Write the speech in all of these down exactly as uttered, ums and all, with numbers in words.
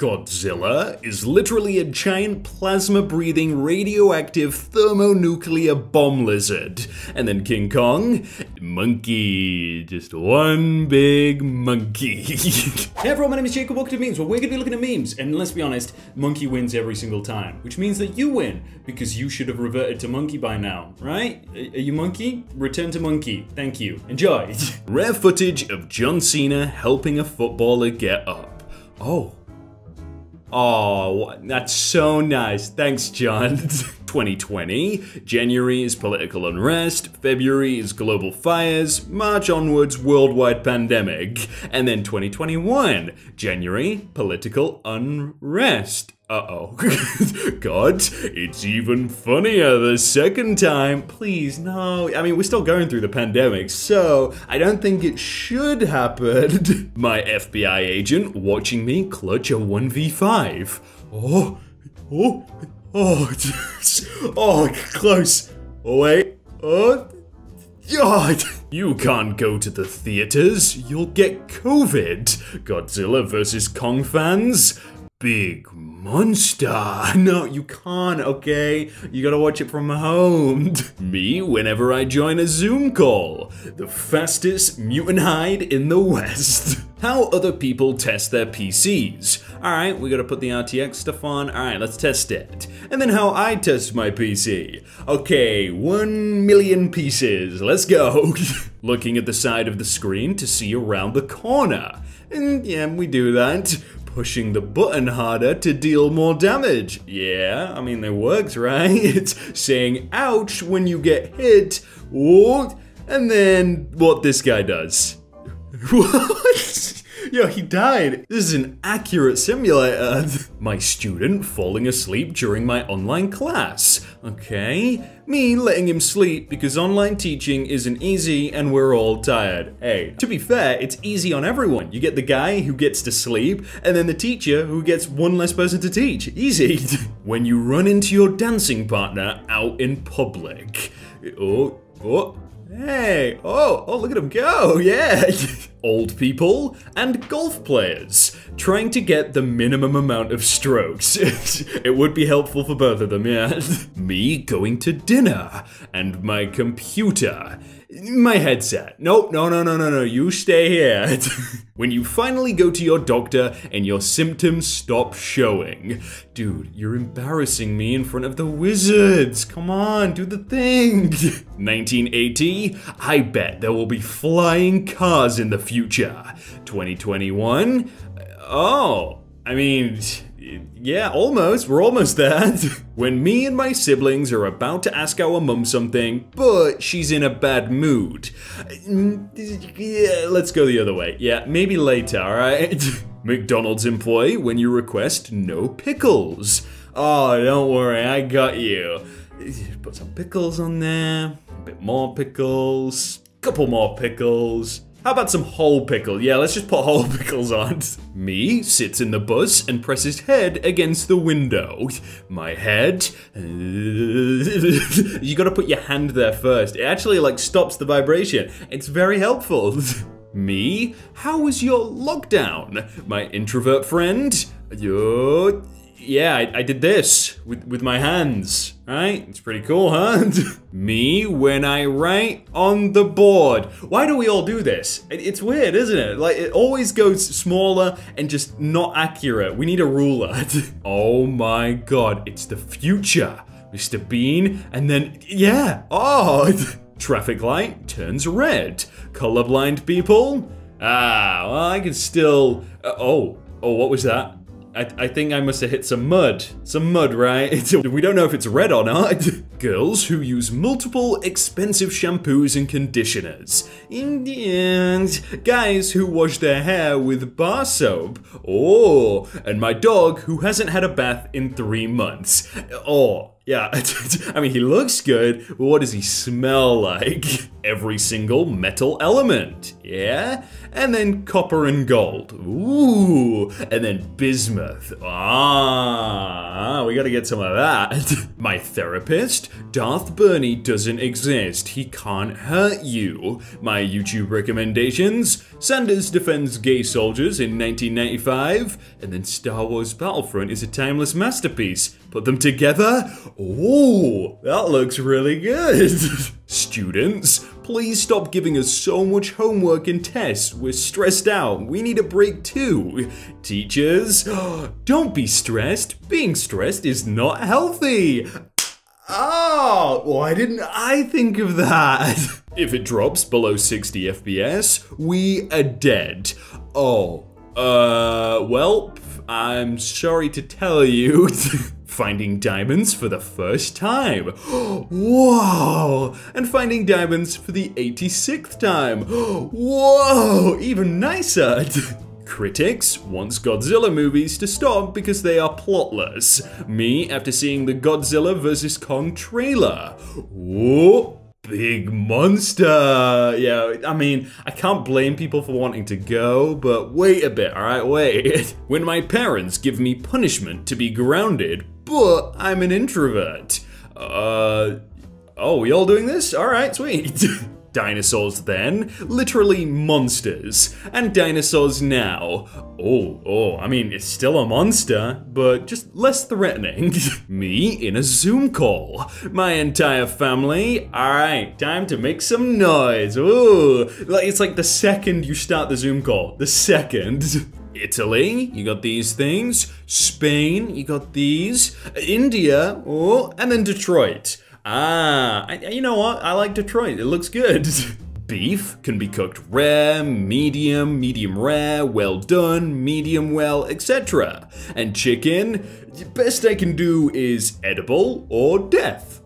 Godzilla is literally a giant plasma-breathing radioactive thermonuclear bomb lizard. And then King Kong, monkey, just one big monkey. Hey everyone, my name is Jacob, welcome to Memes, where we're gonna be looking at memes. And let's be honest, monkey wins every single time, which means that you win, because you should have reverted to monkey by now, right? Are you monkey? Return to monkey, thank you, enjoy. Rare footage of John Cena helping a footballer get up. Oh. Oh, that's so nice. Thanks, John. twenty twenty, January is political unrest, February is global fires, March onwards, worldwide pandemic. And then twenty twenty-one, January, political unrest. Uh-oh. God, it's even funnier the second time. Please, no. I mean, we're still going through the pandemic, so I don't think it should happen. My F B I agent watching me clutch a one v five. Oh, oh, oh, oh, close. Oh, wait, oh, God. You can't go to the theaters. You'll get COVID. Godzilla versus Kong fans. Big monster. No, you can't, okay? You gotta watch it from home. Me whenever I join a Zoom call. The fastest mutant hide in the West. How other people test their P Cs. All right, we gotta put the R T X stuff on. All right, let's test it. And then how I test my P C. Okay, one million pieces, let's go. Looking at the side of the screen to see around the corner. And yeah, we do that. Pushing the button harder to deal more damage. Yeah, I mean, that works, right? It's saying ouch when you get hit. What? And then what this guy does. What? Yo, he died. This is an accurate simulator. My student falling asleep during my online class. Okay. Me letting him sleep because online teaching isn't easy and we're all tired. Hey, to be fair, it's easy on everyone. You get the guy who gets to sleep and then the teacher who gets one less person to teach. Easy. When you run into your dancing partner out in public. Oh, oh, hey, oh, oh, look at him go, yeah. Old people and golf players trying to get the minimum amount of strokes. It would be helpful for both of them, yeah. Me going to dinner and my computer. My headset. Nope, no, no, no, no, no, you stay here. When you finally go to your doctor and your symptoms stop showing. Dude, you're embarrassing me in front of the wizards. Come on, do the thing. nineteen eighty, I bet there will be flying cars in the future. twenty twenty-one, oh, I mean, yeah, almost, we're almost there. When me and my siblings are about to ask our mum something, but she's in a bad mood. Yeah, let's go the other way. Yeah, maybe later, all right? McDonald's employee when you request no pickles. Oh, don't worry, I got you. Put some pickles on there, a bit more pickles, couple more pickles. How about some whole pickle? Yeah, let's just put whole pickles on. Me sits in the bus and presses head against the window. My head. You gotta put your hand there first. It actually like stops the vibration. It's very helpful. Me, how was your lockdown? My introvert friend. Yo. Yeah, I, I did this with, with my hands, right? It's pretty cool, huh? Me when I write on the board. Why do we all do this? It, it's weird, isn't it? Like, it always goes smaller and just not accurate. We need a ruler. Oh my God, it's the future. Mister Bean, and then, yeah, oh. Traffic light turns red. Colorblind people? Ah, well, I can still, uh, oh, oh, what was that? I, I think I must have hit some mud. Some mud, right? It's, we don't know if it's red or not. Girls who use multiple expensive shampoos and conditioners. In the end, guys who wash their hair with bar soap. Oh, and my dog who hasn't had a bath in three months. Oh. Yeah, I mean, he looks good, but what does he smell like? Every single metal element, yeah? And then copper and gold, ooh, and then bismuth, ah, we gotta get some of that. My therapist, Darth Bernie doesn't exist, he can't hurt you. My YouTube recommendations, Sanders defends gay soldiers in nineteen ninety-five, and then Star Wars Battlefront is a timeless masterpiece. Put them together, ooh, that looks really good. Students, please stop giving us so much homework and tests, we're stressed out, we need a break too. Teachers, don't be stressed, being stressed is not healthy. Oh, why didn't I think of that? If it drops below sixty F P S, we are dead. Oh, uh, well, I'm sorry to tell you. Finding diamonds for the first time. Whoa! And finding diamonds for the eighty-sixth time. Whoa! Even nicer! Critics wants Godzilla movies to stop because they are plotless. Me, after seeing the Godzilla versus Kong trailer. Whoa! Big monster! Yeah, I mean, I can't blame people for wanting to go, but wait a bit, alright, wait. When my parents give me punishment to be grounded, but I'm an introvert. Uh, oh, we all doing this? Alright, sweet. Dinosaurs then, literally monsters, and dinosaurs now. Oh, oh, I mean, it's still a monster, but just less threatening. Me in a Zoom call. My entire family, all right, time to make some noise, ooh. It's like the second you start the Zoom call, the second. Italy, you got these things. Spain, you got these. India, oh, and then Detroit. Ah, I, you know what? I like Detroit, it looks good. Beef can be cooked rare, medium, medium rare, well done, medium well, et cetera. And chicken, the best I can do is edible or death.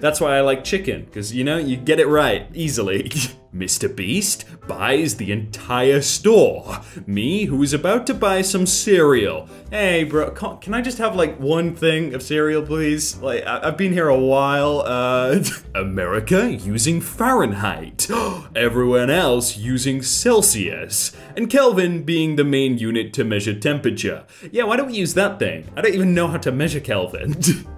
That's why I like chicken, because you know, you get it right, easily. Mister Beast buys the entire store. Me, who is about to buy some cereal. Hey bro, can I just have like one thing of cereal, please? Like, I've been here a while. Uh... America using Fahrenheit. Everyone else using Celsius. And Kelvin being the main unit to measure temperature. Yeah, why don't we use that thing? I don't even know how to measure Kelvin.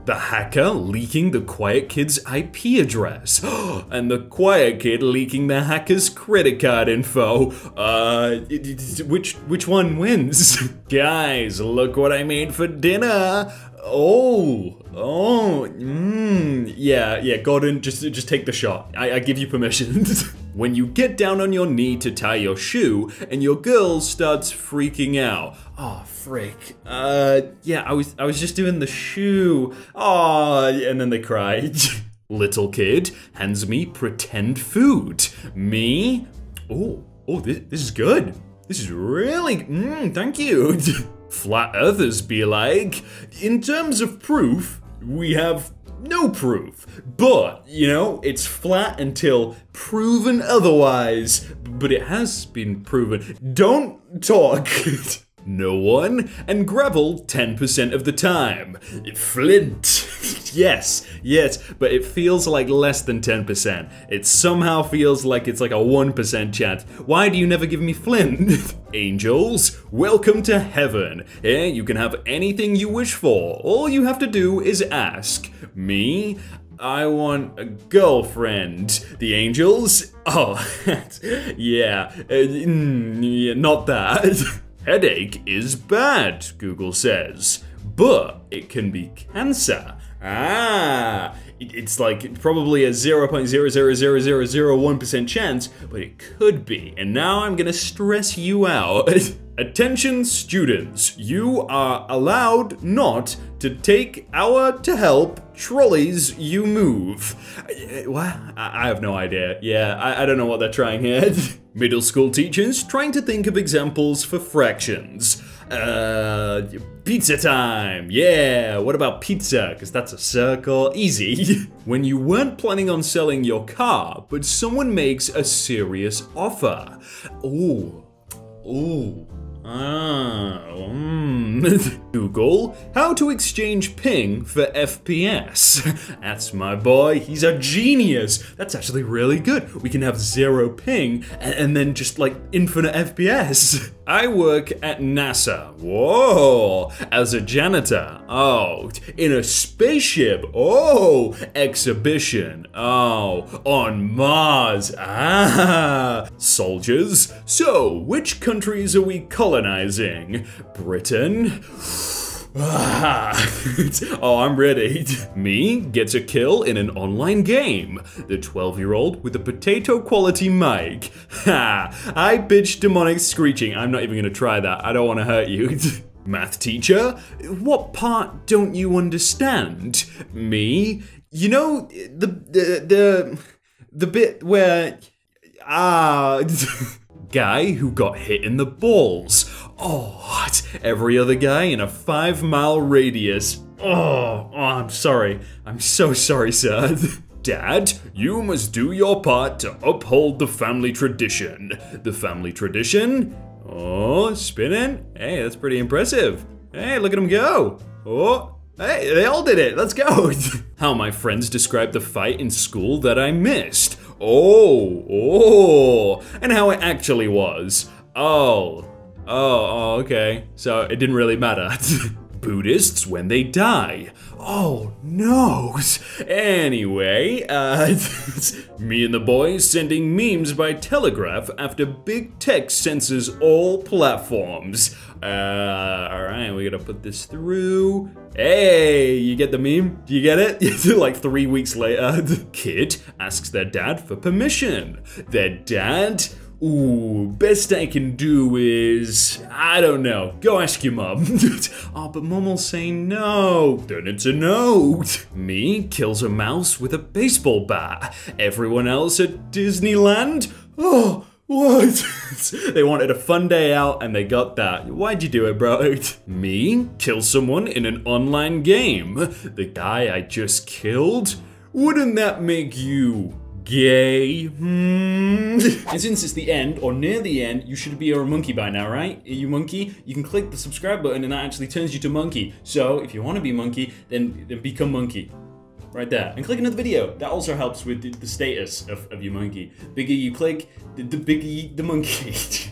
The hacker leaking the quiet kid's I P address. And the quiet kid leaking their hacker's credit card info. Uh, which which one wins? Guys, look what I made for dinner. Oh, oh, mmm, yeah, yeah, Gordon, just just take the shot. I, I give you permission. When you get down on your knee to tie your shoe, and your girl starts freaking out. Oh, frick. Uh, yeah, I was I was just doing the shoe. Oh, and then they cry. Little kid hands me pretend food. Me? Oh, oh, this, this is good. This is really, mmm, thank you. Flat earthers be like, in terms of proof, we have no proof. But, you know, it's flat until proven otherwise. But it has been proven. Don't talk. No one, and gravel ten percent of the time. Flint. Yes, yes, but it feels like less than ten percent. It somehow feels like it's like a one percent chance. Why do you never give me flint? Angels, welcome to heaven. Here you can have anything you wish for. All you have to do is ask. Me? I want a girlfriend. The angels? Oh, yeah. Uh, mm, yeah, not that. Headache is bad, Google says, but it can be cancer. Ah, it's like probably a zero point zero zero zero zero zero one percent chance, but it could be. And now I'm gonna stress you out. Attention students, you are allowed not to take our to help trolleys you move. What? I have no idea. Yeah, I, I don't know what they're trying here. Middle school teachers trying to think of examples for fractions. Uh, pizza time, yeah, what about pizza? Because that's a circle, easy. When you weren't planning on selling your car, but someone makes a serious offer. Ooh, ooh, Ah, mm. Google, how to exchange ping for F P S. That's my boy, he's a genius. That's actually really good. We can have zero ping and, and then just like infinite F P S. I work at NASA, whoa, as a janitor, oh, in a spaceship, oh, exhibition, oh, on Mars, ah, soldiers. So, which countries are we colonizing? Britain? Ah, oh, I'm ready. Me gets a kill in an online game. The twelve year old with a potato quality mic. Ha, I bitch demonic screeching. I'm not even gonna try that. I don't wanna hurt you. Math teacher, what part don't you understand? Me, you know, the, the, the, the bit where, ah, guy who got hit in the balls. Oh, every other guy in a five mile radius. Oh, oh, I'm sorry. I'm so sorry, sir. Dad, you must do your part to uphold the family tradition. The family tradition? Oh, spinning. Hey, that's pretty impressive. Hey, look at him go. Oh, hey, they all did it. Let's go. How my friends described the fight in school that I missed. Oh, oh, and how it actually was. Oh. Oh, oh, okay. So it didn't really matter. Buddhists when they die. Oh no. Anyway, uh, me and the boys sending memes by telegraph after big tech censors all platforms. Uh, all right, we gotta put this through. Hey, you get the meme? Do you get it? Like three weeks later, the kid asks their dad for permission. Their dad. Ooh, best I can do is, I don't know, go ask your mom. Oh, but mom will say no, then it's a no. Me kills a mouse with a baseball bat. Everyone else at Disneyland? Oh, what? They wanted a fun day out and they got that. Why'd you do it, bro? Me kills someone in an online game. The guy I just killed? Wouldn't that make you... gay. Hmm. And since it's the end or near the end, you should be a monkey by now, right? Are you monkey? You can click the subscribe button and that actually turns you to monkey. So if you want to be monkey, then, then become monkey. Right there. And click another video. That also helps with the, the status of, of your monkey. The bigger you click, the, the bigger you, the monkey.